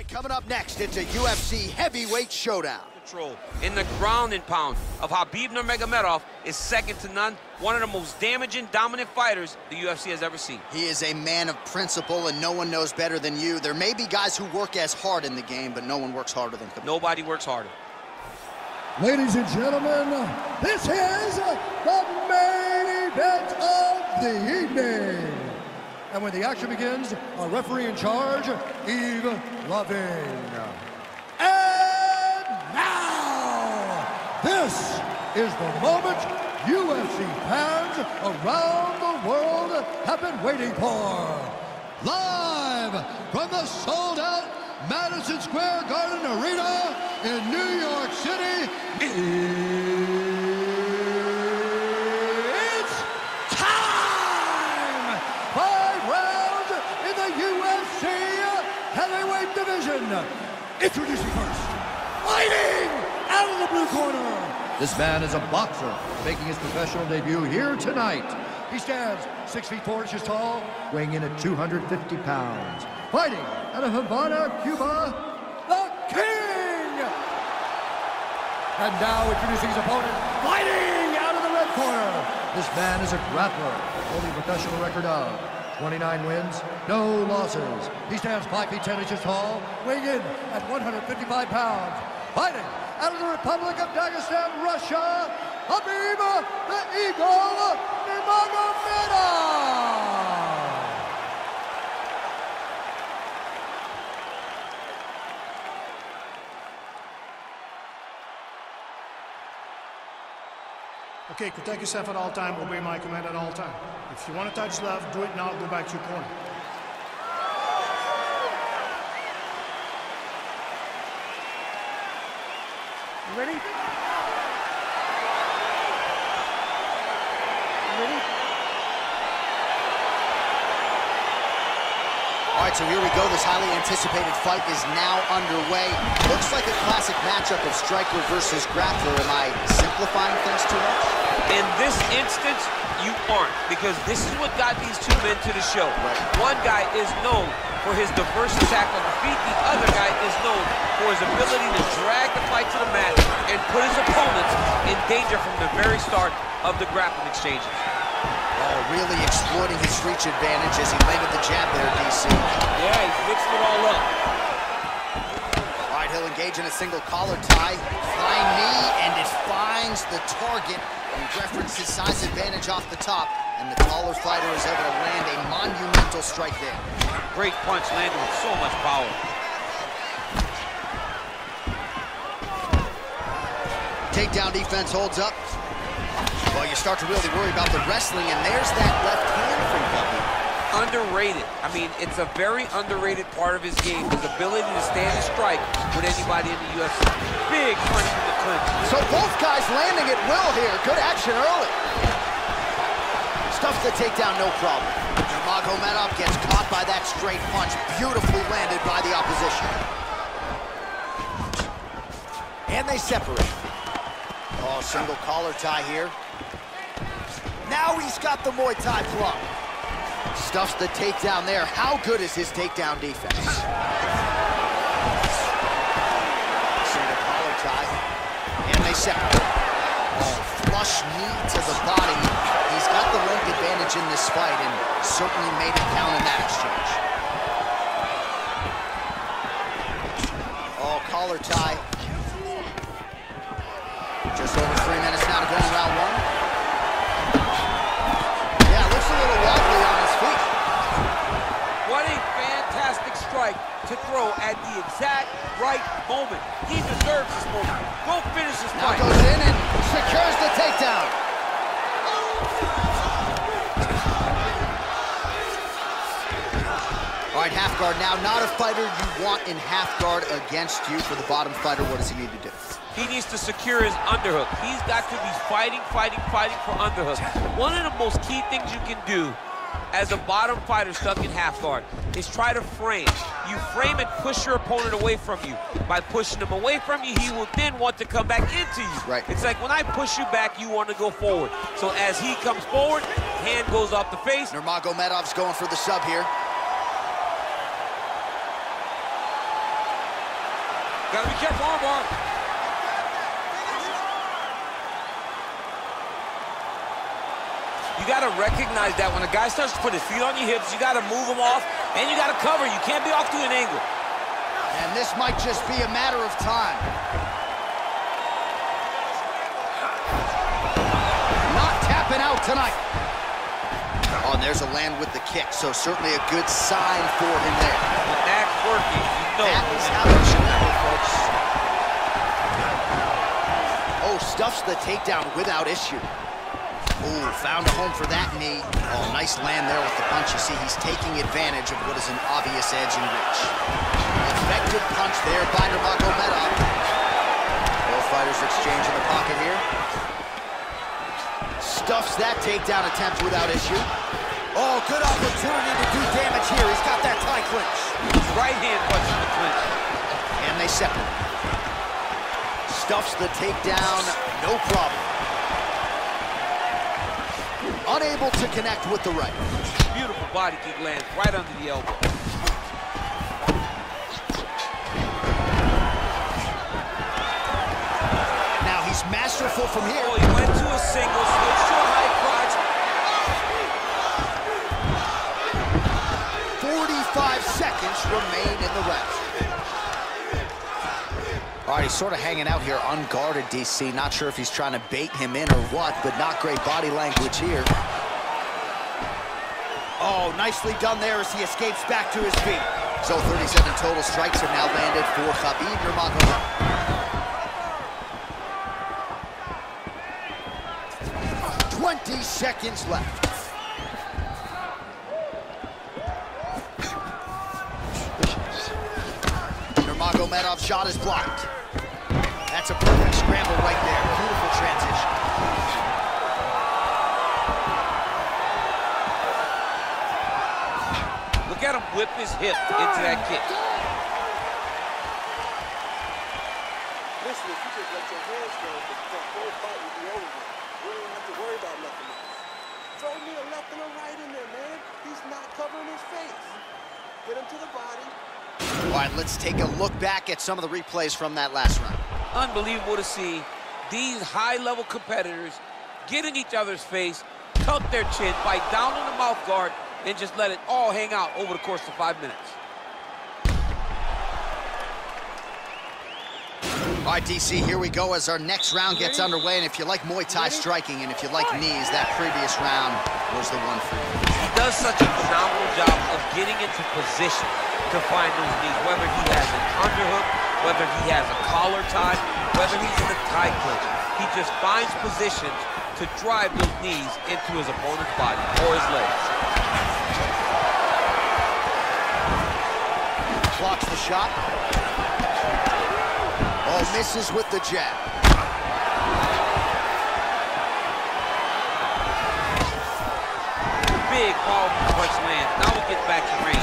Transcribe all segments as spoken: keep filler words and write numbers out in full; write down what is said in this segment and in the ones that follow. right, coming up next, it's a U F C heavyweight showdown. Control in the ground and pound of Khabib Nurmagomedov is second to none. One of the most damaging, dominant fighters the U F C has ever seen. He is a man of principle, and no one knows better than you. There may be guys who work as hard in the game, but no one works harder than Khabib. Nobody works harder. Ladies and gentlemen, this is the main event of the evening. And when the action begins, our referee in charge, Eve Loving. And now, this is the moment U F C fans around the world have been waiting for. Live from the sold-out Madison Square Garden Arena in New York City, it's time! Five rounds in the U F C heavyweight division. Introducing first, fighting out of the blue corner. This man is a boxer making his professional debut here tonight. He stands six feet four inches tall, weighing in at two hundred fifty pounds. Fighting out of Havana, Cuba, the King! And now introducing his opponent, fighting out of the red corner. This man is a grappler, holding a professional record of twenty-nine wins, no losses. He stands five feet ten inches tall, weighing in at one hundred fifty-five pounds. Fighting out of the Republic of Dagestan, Russia, Khabib the Eagle Nurmagomedov! Okay, protect yourself at all time, obey my command at all time. If you want to touch left, do it now, go back to your corner. You ready? You ready? All right, so here we go. This highly anticipated fight is now underway. Looks like a classic matchup of striker versus grappler. Am I simplifying things too much? In this instance, you aren't, because this is what got these two men to the show. Right. One guy is known for his diverse attack on the feet. The other guy is known for his ability to drag the fight to the mat and put his opponents in danger from the very start of the grappling exchanges. Oh, really exploiting his reach advantage as he landed the jab there, D C. Yeah, he fixed it all up. All right, he'll engage in a single collar tie, flying knee, and it finds the target. He referenced his size advantage off the top, and the taller fighter is able to land a monumental strike there. Great punch landed with so much power. Takedown defense holds up. Well, you start to really worry about the wrestling, and there's that left hand from Khabib. Underrated. I mean, it's a very underrated part of his game, his ability to stand and strike with anybody in the U F C. Big punch from the clinch. So both guys landing it well here. Good action early. Stuffs the takedown, no problem. Nurmagomedov gets caught by that straight punch. Beautifully landed by the opposition. And they separate. Oh, single collar tie here. Now he's got the Muay Thai plug. Stuffs the takedown there. How good is his takedown defense? Single collar tie. And they separate. Oh, flush knee to the body. He's got the length advantage in this fight and certainly made it count in that exchange. Oh, collar tie. Just over three minutes now to go in round one. Yeah, looks a little wobbly on his feet. What a fantastic strike to throw at the exact right moment. He deserves this moment. Go finish this fight. Now goes in and secures the takedown. All right, half guard now. Not a fighter you want in half guard against you. For the bottom fighter, what does he need to do? He needs to secure his underhook. He's got to be fighting, fighting, fighting for underhook. One of the most key things you can do as a bottom fighter stuck in half guard is try to frame. You frame and push your opponent away from you. By pushing him away from you, he will then want to come back into you. Right. It's like when I push you back, you want to go forward. So as he comes forward, hand goes off the face. Nurmagomedov's going for the sub here. Gotta be careful, armbar. You gotta recognize that when a guy starts to put his feet on your hips, you gotta move him off, and you gotta cover. You can't be off to an angle. And this might just be a matter of time. Not tapping out tonight. Oh, and there's a land with the kick, so certainly a good sign for him there. The back working. You know that is how it should happen, folks. Oh, stuffs the takedown without issue. Ooh, found a home for that knee. Oh, nice land there with the punch. You see, he's taking advantage of what is an obvious edge and reach. Effective punch there by Nurmagomedov. Both fighters exchange in the pocket here. Stuffs that takedown attempt without issue. Oh, good opportunity to do damage here. He's got that tight clinch. Right hand punch in the clinch. And they separate. Stuffs the takedown, no problem. Unable to connect with the right. Beautiful body kick lands right under the elbow. Now he's masterful from here. Oh, he went to a single switch to a high crotch. forty-five seconds remain in the round. All right, he's sort of hanging out here unguarded, D C. Not sure if he's trying to bait him in or what, but not great body language here. Oh, nicely done there as he escapes back to his feet. So thirty-seven total strikes have now landed for Khabib Nurmagomedov. twenty seconds left. Nurmagomedov's shot is blocked. That's a perfect scramble right there. Beautiful transition. Look at him whip his hip into that kick. Listen, if you just let your hands go, the whole fight will be over with. You don't have to worry about nothing else. Throw me a left and a right in there, man. He's not covering his face. Get him to the body. All right, let's take a look back at some of the replays from that last round. Unbelievable to see these high-level competitors get in each other's face, tuck their chin, bite down on the mouth guard, and just let it all hang out over the course of five minutes. All right, D C, here we go as our next round gets underway. And if you like Muay Thai striking and if you like knees, that previous round was the one for you. He does such a phenomenal job of getting into position to find those knees, whether he has an underhook, whether he has a collar tie, whether he's in a tie clinch. He just finds positions to drive those knees into his opponent's body or his legs. Blocks the shot. Oh, misses with the jab. Big powerful punch lands. Now we get back to range.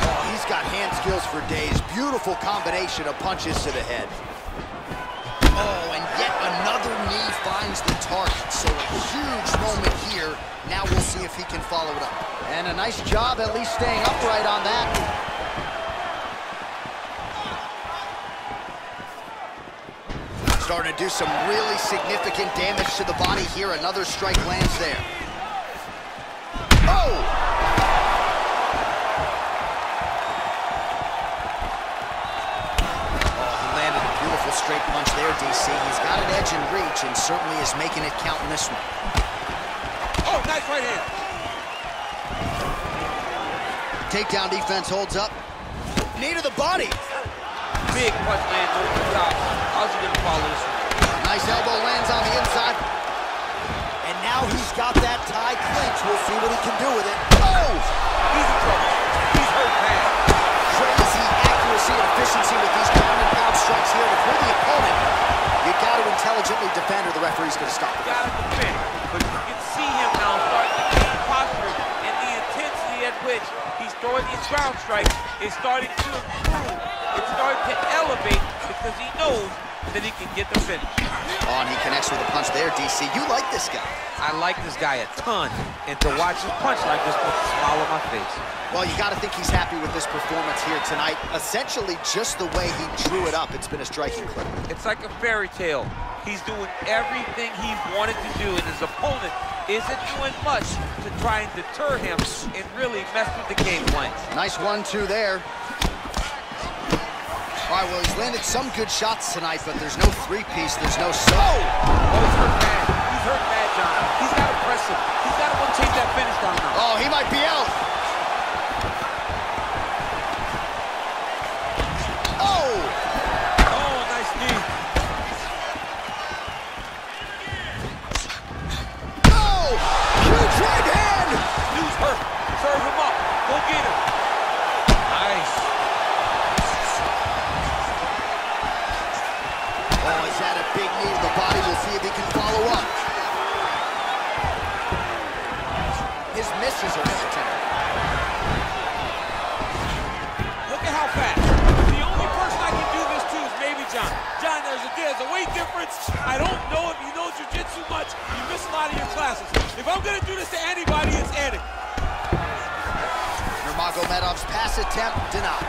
Oh, he's got hand skills for days. Beautiful combination of punches to the head. Oh, and yet another knee finds the target. So a huge moment here. Now we'll see if he can follow it up. And a nice job at least staying upright on that. Starting to do some really significant damage to the body here. Another strike lands there. Oh! Oh, he landed a beautiful straight punch there, D C. He's got an edge and reach and certainly is making it count in this one. Oh, nice right hand. Takedown defense holds up. Knee to the body. Big punch lands over the top. How's he gonna follow this one? Nice elbow lands on the inside. And now he's got that tie clinch. We'll see what he can do with it. Oh! He's in trouble. He's hurt bad. Crazy accuracy and efficiency with these pound and pound strikes here. But for the opponent, you got to intelligently defend, or the referee's gonna stop it. You got to defend, but you can see him now starting to gain posture and the intensity at which he's throwing these ground strikes is starting to improve. It's starting to elevate because he knows that he can get the finish. Oh, and he connects with a punch there, D C. You like this guy. I like this guy a ton. And to watch his punch like this puts a smile on my face. Well, you got to think he's happy with this performance here tonight. Essentially, just the way he drew it up, it's been a striking clip. It's like a fairy tale. He's doing everything he wanted to do, and his opponent isn't doing much to try and deter him and really mess with the game plan. Nice one two there. All right, well, he's landed some good shots tonight, but there's no three-piece, there's no sub. Oh, he's hurt bad. He's hurt bad, John. He's got to press him. He's got to go take that finish down now. Oh, he might be out. Oh! Oh, nice knee. Oh! Huge right hand! Dude's hurt. Serve him up. Go get him. Nice. Had a big knee to the body. We'll see if he can follow up. His misses are entertaining. Look at how fast. The only person I can do this to is maybe John. John, there's a, there's a weight difference. I don't know if you know jiu-jitsu much. You miss a lot of your classes. If I'm going to do this to anybody, it's Eddie. Nurmagomedov's pass attempt denied.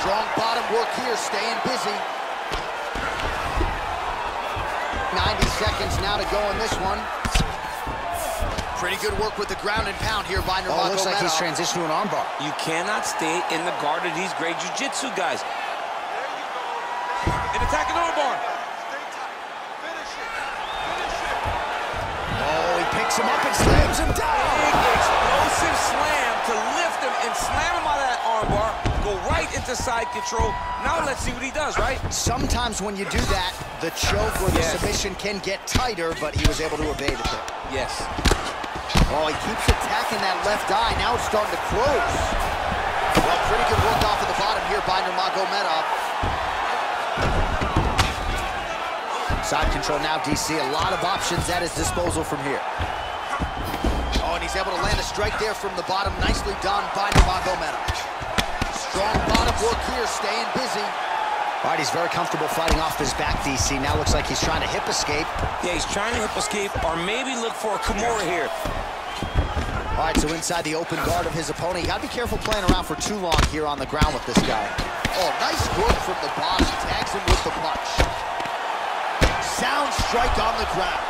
Strong bottom work here, staying busy. ninety seconds now to go in this one. Pretty good work with the ground and pound here by Nurmagomedov. Oh, looks like he's transitioned to an armbar. You cannot stay in the guard of these great jiu-jitsu guys. An attack and armbar. Finish it. Finish it. Oh, he picks him up and slams him down. Big explosive slam to lift him and slam him out of that armbar. Go right into side control. Now let's see what he does, right? Sometimes when you do that, the choke or the yes. submission can get tighter, but he was able to evade it there. Yes. Oh, he keeps attacking that left eye. Now it's starting to close. Well, pretty good work off of the bottom here by Nurmagomedov. Side control now, D C. A lot of options at his disposal from here. Oh, and he's able to land a strike there from the bottom. Nicely done by Nurmagomedov. Strong bottom work here, staying busy. All right, he's very comfortable fighting off his back, D C. Now looks like he's trying to hip escape. Yeah, he's trying to hip escape or maybe look for a Kimura here. All right, so inside the open guard of his opponent. You got to be careful playing around for too long here on the ground with this guy. Oh, nice work from the bottom. Tags him with the punch. Sound strike on the ground.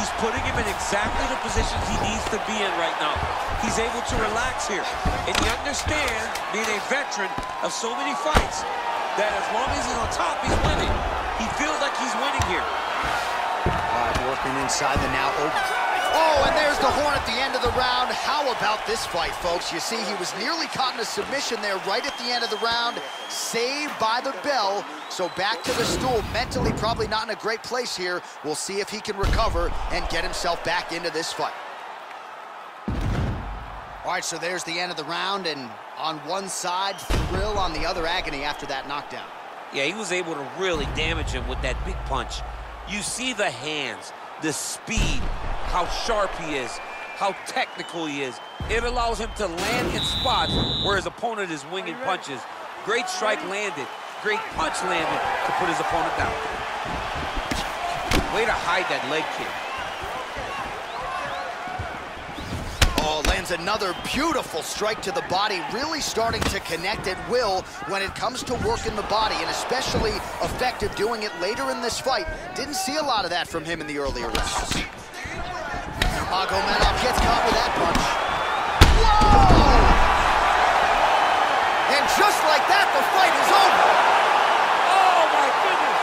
He's putting him in exactly the positions he needs to be in right now. He's able to relax here. And you understand, being a veteran of so many fights, that as long as he's on top, he's winning. He feels like he's winning here. All right, working inside the now open. Oh, and there's the horn at the end of the round. How about this fight, folks? You see, he was nearly caught in a submission there right at the end of the round. Saved by the bell. So back to the stool. Mentally, probably not in a great place here. We'll see if he can recover and get himself back into this fight. All right, so there's the end of the round, and on one side, thrill, on the other, agony after that knockdown. Yeah, he was able to really damage him with that big punch. You see the hands, the speed, how sharp he is, how technical he is. It allows him to land in spots where his opponent is winging punches. Great strike landed, great punch landed to put his opponent down. Way to hide that leg kick. Oh, lands another beautiful strike to the body, really starting to connect at will when it comes to working the body, and especially effective doing it later in this fight. Didn't see a lot of that from him in the earlier rounds. Nurmagomedov gets caught with that punch. Whoa! And just like that, the fight is over. Oh, my goodness.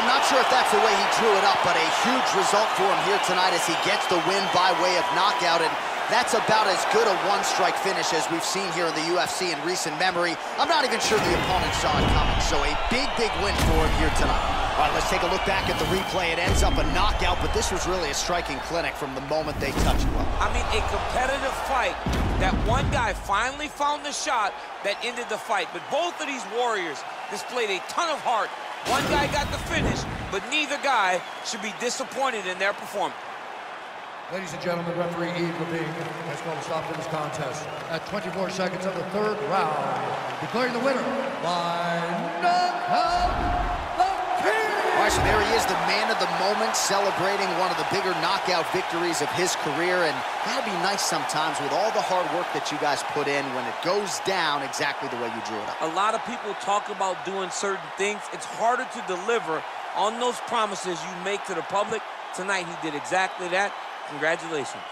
I'm not sure if that's the way he drew it up, but a huge result for him here tonight as he gets the win by way of knockout, and that's about as good a one-strike finish as we've seen here in the U F C in recent memory. I'm not even sure the opponent saw it coming, so a big, big win for him here tonight. All right, let's take a look back at the replay. It ends up a knockout, but this was really a striking clinic from the moment they touched him. I mean, a competitive fight. That one guy finally found the shot that ended the fight, but both of these warriors displayed a ton of heart. One guy got the finish, but neither guy should be disappointed in their performance. Ladies and gentlemen, referee Eve LeBee has called a stop to this contest at twenty-four seconds of the third round, declaring the winner by knockout, the King! All right, so there he is, the man of the moment, celebrating one of the bigger knockout victories of his career. And that'd be nice sometimes with all the hard work that you guys put in when it goes down exactly the way you drew it up. A lot of people talk about doing certain things. It's harder to deliver on those promises you make to the public. Tonight, he did exactly that. Congratulations.